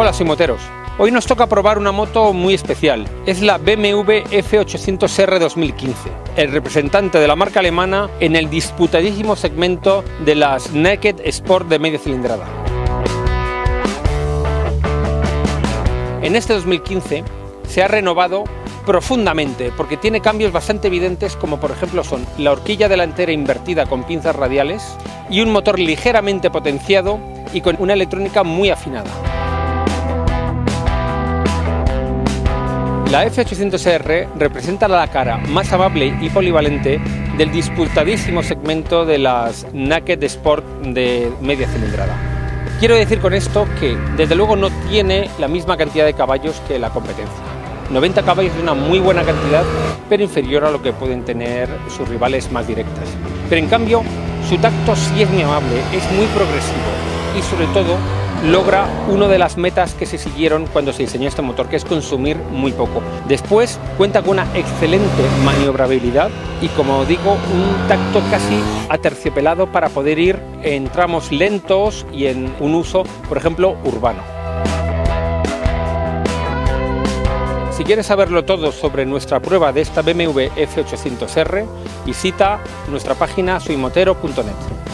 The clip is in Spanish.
Hola, soy Moteros. Hoy nos toca probar una moto muy especial. Es la BMW F800R 2015, el representante de la marca alemana en el disputadísimo segmento de las Naked Sport de media cilindrada. En este 2015 se ha renovado profundamente porque tiene cambios bastante evidentes, como por ejemplo son la horquilla delantera invertida con pinzas radiales y un motor ligeramente potenciado y con una electrónica muy afinada. La F800R representa la cara más amable y polivalente del disputadísimo segmento de las Naked Sport de media cilindrada. Quiero decir con esto que, desde luego, no tiene la misma cantidad de caballos que la competencia. 90 caballos es una muy buena cantidad, pero inferior a lo que pueden tener sus rivales más directas. Pero en cambio, su tacto sí es muy amable, es muy progresivo y, sobre todo, logra una de las metas que se siguieron cuando se diseñó este motor, que es consumir muy poco. Después cuenta con una excelente maniobrabilidad y, como digo, un tacto casi aterciopelado para poder ir en tramos lentos y en un uso, por ejemplo, urbano. Si quieres saberlo todo sobre nuestra prueba de esta BMW F800R, visita nuestra página soymotero.net.